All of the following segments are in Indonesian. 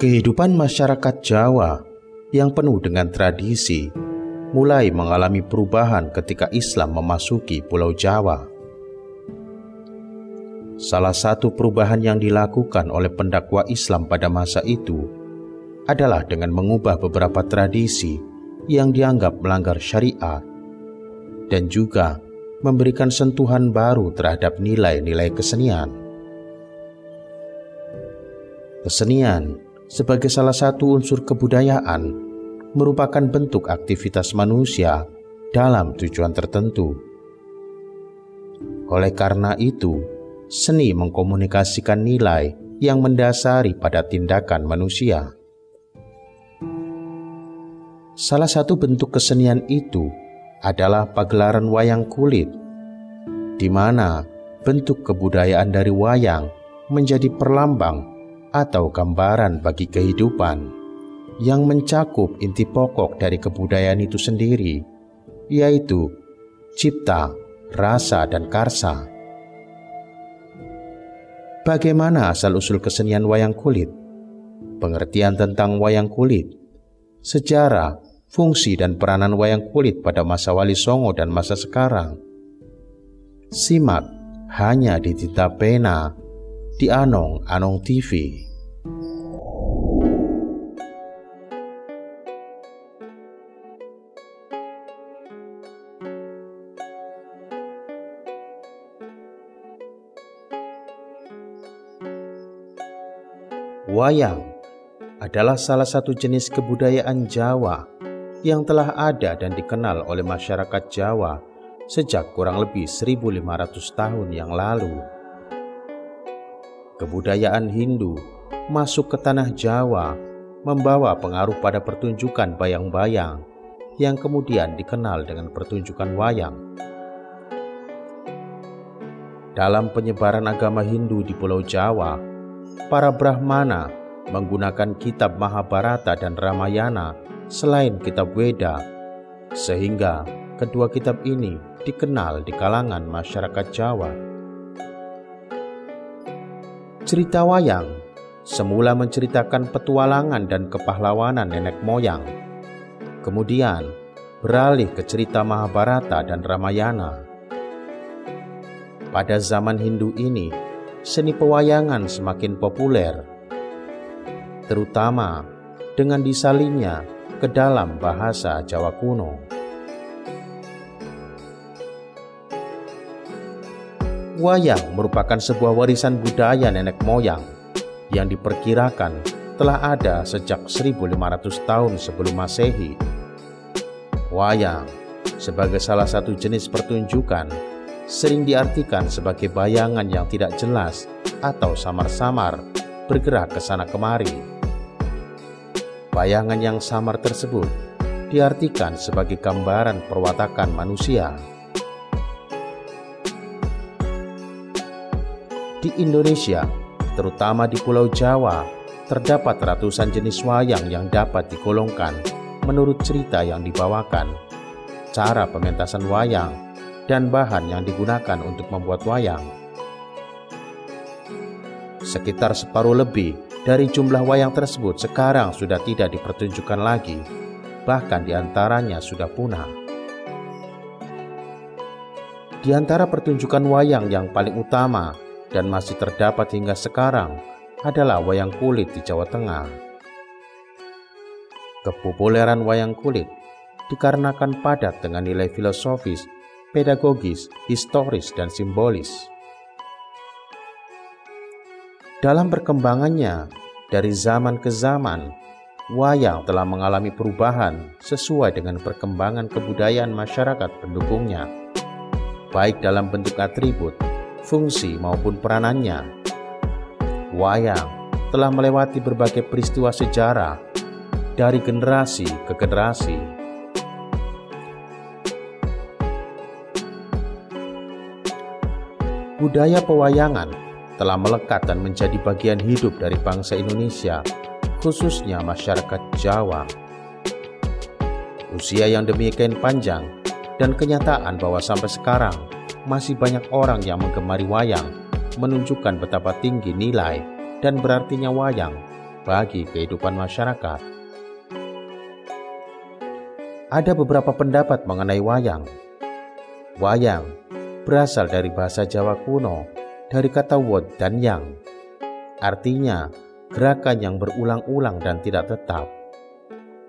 Kehidupan masyarakat Jawa yang penuh dengan tradisi mulai mengalami perubahan ketika Islam memasuki Pulau Jawa. Salah satu perubahan yang dilakukan oleh pendakwa Islam pada masa itu adalah dengan mengubah beberapa tradisi yang dianggap melanggar syariat dan juga memberikan sentuhan baru terhadap nilai-nilai kesenian. Kesenian sebagai salah satu unsur kebudayaan, merupakan bentuk aktivitas manusia dalam tujuan tertentu. Oleh karena itu, seni mengkomunikasikan nilai yang mendasari pada tindakan manusia. Salah satu bentuk kesenian itu adalah pagelaran wayang kulit, di mana bentuk kebudayaan dari wayang menjadi perlambang atau gambaran bagi kehidupan yang mencakup inti pokok dari kebudayaan itu sendiri, yaitu cipta, rasa, dan karsa. Bagaimana asal-usul kesenian wayang kulit? Pengertian tentang wayang kulit, sejarah, fungsi, dan peranan wayang kulit pada masa Wali Songo dan masa sekarang. Simak hanya di Tinta Pena di Anong Anong TV. Wayang adalah salah satu jenis kebudayaan Jawa yang telah ada dan dikenal oleh masyarakat Jawa sejak kurang lebih 1.500 tahun yang lalu. Kebudayaan Hindu masuk ke tanah Jawa membawa pengaruh pada pertunjukan bayang-bayang yang kemudian dikenal dengan pertunjukan wayang. Dalam penyebaran agama Hindu di Pulau Jawa, para Brahmana menggunakan kitab Mahabharata dan Ramayana selain kitab Weda, sehingga kedua kitab ini dikenal di kalangan masyarakat Jawa. Cerita wayang semula menceritakan petualangan dan kepahlawanan nenek moyang, kemudian beralih ke cerita Mahabharata dan Ramayana. Pada zaman Hindu ini, seni pewayangan semakin populer, terutama dengan disalinnya ke dalam bahasa Jawa kuno. Wayang merupakan sebuah warisan budaya nenek moyang yang diperkirakan telah ada sejak 1.500 tahun sebelum Masehi. Wayang sebagai salah satu jenis pertunjukan sering diartikan sebagai bayangan yang tidak jelas atau samar-samar bergerak ke sana kemari. Bayangan yang samar tersebut diartikan sebagai gambaran perwatakan manusia. Di Indonesia, terutama di Pulau Jawa, terdapat ratusan jenis wayang yang dapat digolongkan menurut cerita yang dibawakan, cara pementasan wayang, dan bahan yang digunakan untuk membuat wayang. Sekitar separuh lebih dari jumlah wayang tersebut sekarang sudah tidak dipertunjukkan lagi, bahkan diantaranya sudah punah. Di antara pertunjukan wayang yang paling utama dan masih terdapat hingga sekarang adalah wayang kulit di Jawa Tengah. Kepopuleran wayang kulit dikarenakan padat dengan nilai filosofis, pedagogis, historis, dan simbolis. Dalam perkembangannya, dari zaman ke zaman, wayang telah mengalami perubahan sesuai dengan perkembangan kebudayaan masyarakat pendukungnya, baik dalam bentuk atribut, fungsi maupun peranannya. Wayang telah melewati berbagai peristiwa sejarah dari generasi ke generasi. Budaya pewayangan telah melekat dan menjadi bagian hidup dari bangsa Indonesia, khususnya masyarakat Jawa. Usia yang demikian panjang dan kenyataan bahwa sampai sekarang masih banyak orang yang menggemari wayang, menunjukkan betapa tinggi nilai dan berartinya wayang bagi kehidupan masyarakat. Ada beberapa pendapat mengenai wayang. Wayang berasal dari bahasa Jawa kuno, dari kata wod dan yang, artinya gerakan yang berulang-ulang dan tidak tetap.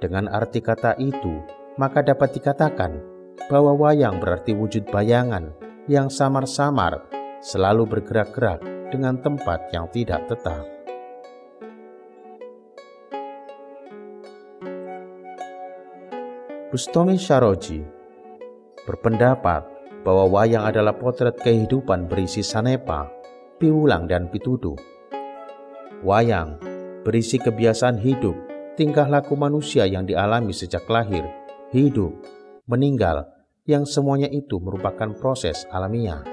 Dengan arti kata itu, maka dapat dikatakan bahwa wayang berarti wujud bayangan yang samar-samar, selalu bergerak-gerak dengan tempat yang tidak tetap. Bustomi Sroji berpendapat bahwa wayang adalah potret kehidupan berisi sanepa, piwulang dan pituduh. Wayang berisi kebiasaan hidup, tingkah laku manusia yang dialami sejak lahir, hidup, meninggal, yang semuanya itu merupakan proses alamiah.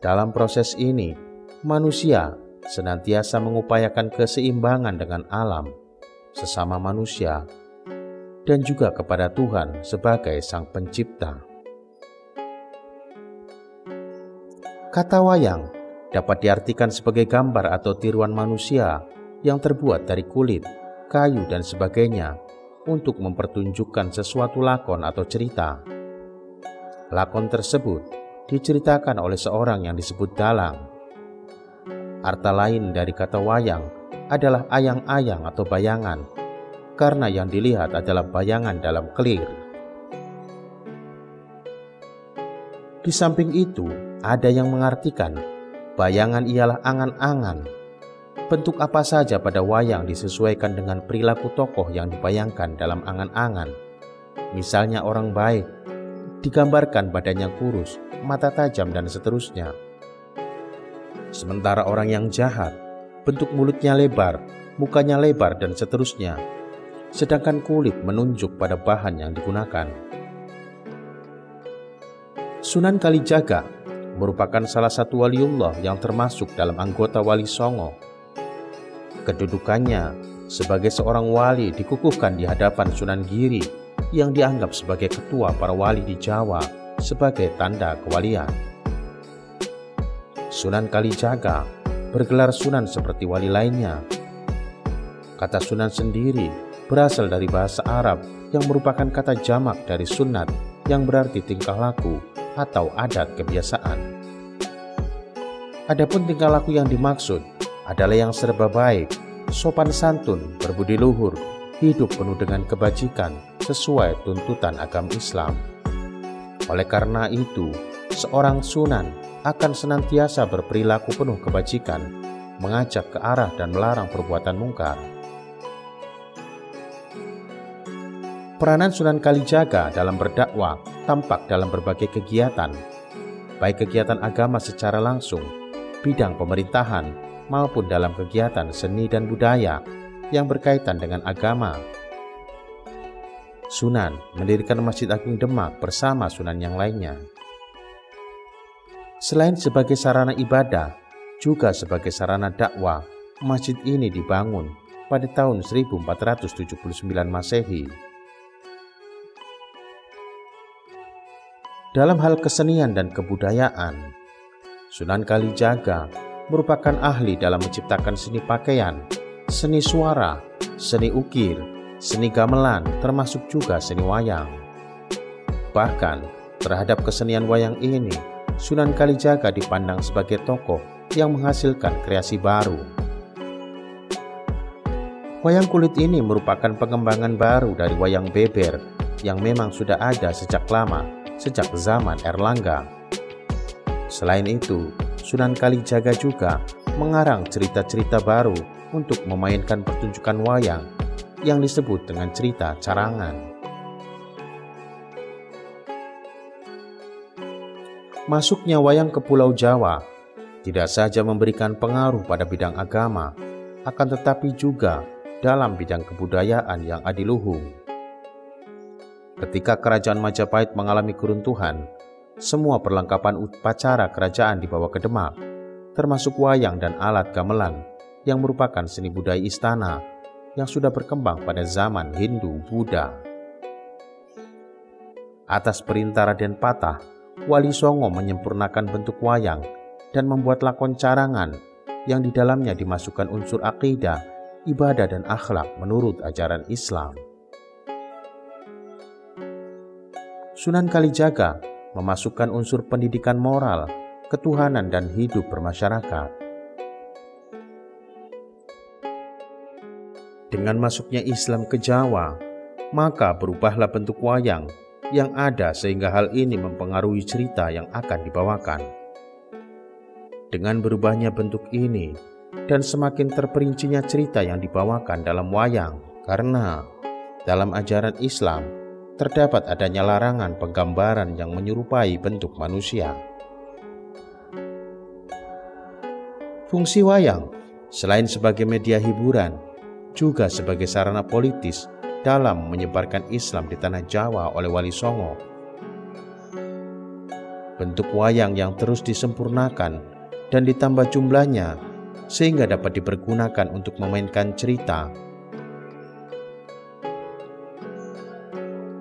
Dalam proses ini, manusia senantiasa mengupayakan keseimbangan dengan alam, sesama manusia, dan juga kepada Tuhan sebagai Sang Pencipta. Kata wayang dapat diartikan sebagai gambar atau tiruan manusia yang terbuat dari kulit, kayu, dan sebagainya untuk mempertunjukkan sesuatu lakon atau cerita. Lakon tersebut diceritakan oleh seorang yang disebut dalang. Arta lain dari kata wayang adalah ayang-ayang atau bayangan, karena yang dilihat adalah bayangan dalam kelir. Di samping itu, ada yang mengartikan bayangan ialah angan-angan. Bentuk apa saja pada wayang disesuaikan dengan perilaku tokoh yang dibayangkan dalam angan-angan. Misalnya orang baik digambarkan badannya kurus, mata tajam, dan seterusnya. Sementara orang yang jahat, bentuk mulutnya lebar, mukanya lebar, dan seterusnya. Sedangkan kulit menunjuk pada bahan yang digunakan. Sunan Kalijaga merupakan salah satu waliullah yang termasuk dalam anggota Wali Songo. Kedudukannya sebagai seorang wali dikukuhkan di hadapan Sunan Giri yang dianggap sebagai ketua para wali di Jawa, sebagai tanda kewalian. Sunan Kalijaga bergelar Sunan seperti wali lainnya. Kata Sunan sendiri berasal dari bahasa Arab yang merupakan kata jamak dari sunat yang berarti tingkah laku atau adat kebiasaan. Adapun tingkah laku yang dimaksud adalah yang serba baik, sopan santun, berbudi luhur, hidup penuh dengan kebajikan sesuai tuntutan agama Islam. Oleh karena itu, seorang sunan akan senantiasa berperilaku penuh kebajikan, mengajak ke arah dan melarang perbuatan mungkar. Peranan Sunan Kalijaga dalam berdakwah tampak dalam berbagai kegiatan, baik kegiatan agama secara langsung, bidang pemerintahan, maupun dalam kegiatan seni dan budaya yang berkaitan dengan agama. Sunan mendirikan Masjid Agung Demak bersama Sunan yang lainnya. Selain sebagai sarana ibadah, juga sebagai sarana dakwah, masjid ini dibangun pada tahun 1479 Masehi. Dalam hal kesenian dan kebudayaan, Sunan Kalijaga merupakan ahli dalam menciptakan seni pakaian, seni suara, seni ukir, seni gamelan, termasuk juga seni wayang. Bahkan, terhadap kesenian wayang ini, Sunan Kalijaga dipandang sebagai tokoh yang menghasilkan kreasi baru. Wayang kulit ini merupakan pengembangan baru dari wayang beber yang memang sudah ada sejak lama, sejak zaman Erlangga. Selain itu, Sunan Kalijaga juga mengarang cerita-cerita baru untuk memainkan pertunjukan wayang yang disebut dengan cerita carangan. Masuknya wayang ke Pulau Jawa tidak saja memberikan pengaruh pada bidang agama, akan tetapi juga dalam bidang kebudayaan yang adiluhung. Ketika kerajaan Majapahit mengalami keruntuhan, semua perlengkapan upacara kerajaan dibawa ke Demak, termasuk wayang dan alat gamelan yang merupakan seni budaya istana yang sudah berkembang pada zaman Hindu-Buddha. Atas perintah Raden Patah, Wali Songo menyempurnakan bentuk wayang dan membuat lakon carangan yang di dalamnya dimasukkan unsur akidah, ibadah, dan akhlak menurut ajaran Islam. Sunan Kalijaga memasukkan unsur pendidikan moral, ketuhanan, dan hidup bermasyarakat. Dengan masuknya Islam ke Jawa, maka berubahlah bentuk wayang yang ada sehingga hal ini mempengaruhi cerita yang akan dibawakan. Dengan berubahnya bentuk ini dan semakin terperincinya cerita yang dibawakan dalam wayang, karena dalam ajaran Islam terdapat adanya larangan penggambaran yang menyerupai bentuk manusia. Fungsi wayang selain sebagai media hiburan, juga sebagai sarana politis dalam menyebarkan Islam di tanah Jawa oleh Wali Songo. Bentuk wayang yang terus disempurnakan dan ditambah jumlahnya sehingga dapat dipergunakan untuk memainkan cerita.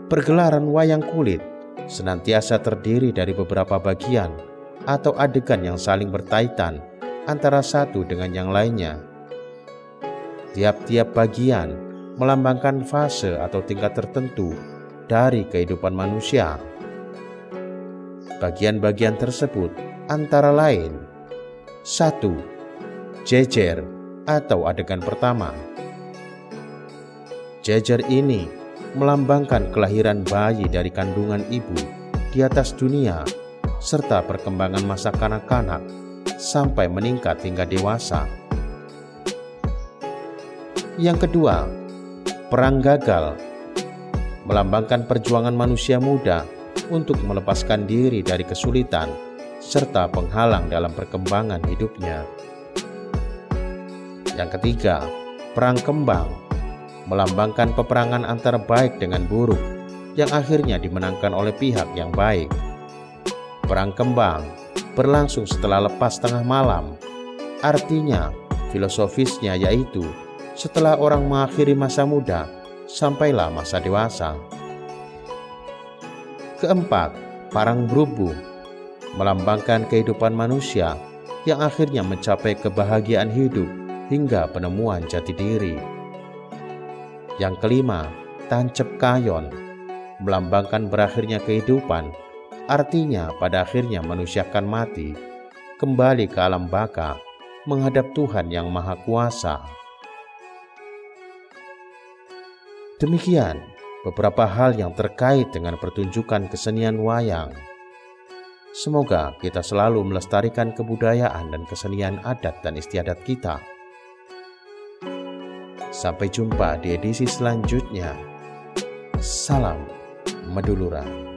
Pergelaran wayang kulit senantiasa terdiri dari beberapa bagian atau adegan yang saling berkaitan antara satu dengan yang lainnya. Tiap-tiap bagian melambangkan fase atau tingkat tertentu dari kehidupan manusia. Bagian-bagian tersebut antara lain: 1. Jejer atau adegan pertama. Jejer ini melambangkan kelahiran bayi dari kandungan ibu di atas dunia serta perkembangan masa kanak-kanak sampai meningkat hingga dewasa. Yang kedua, perang gagal, melambangkan perjuangan manusia muda untuk melepaskan diri dari kesulitan serta penghalang dalam perkembangan hidupnya. Yang ketiga, perang kembang, melambangkan peperangan antara baik dengan buruk yang akhirnya dimenangkan oleh pihak yang baik. Perang kembang berlangsung setelah lepas tengah malam, artinya filosofisnya yaitu setelah orang mengakhiri masa muda, sampailah masa dewasa. Keempat, parang berubung, melambangkan kehidupan manusia yang akhirnya mencapai kebahagiaan hidup hingga penemuan jati diri. Yang kelima, tancep kayon, melambangkan berakhirnya kehidupan, artinya pada akhirnya manusia akan mati, kembali ke alam baka, menghadap Tuhan yang Maha Kuasa. Demikian beberapa hal yang terkait dengan pertunjukan kesenian wayang. Semoga kita selalu melestarikan kebudayaan dan kesenian adat dan istiadat kita. Sampai jumpa di edisi selanjutnya. Salam Meduluran.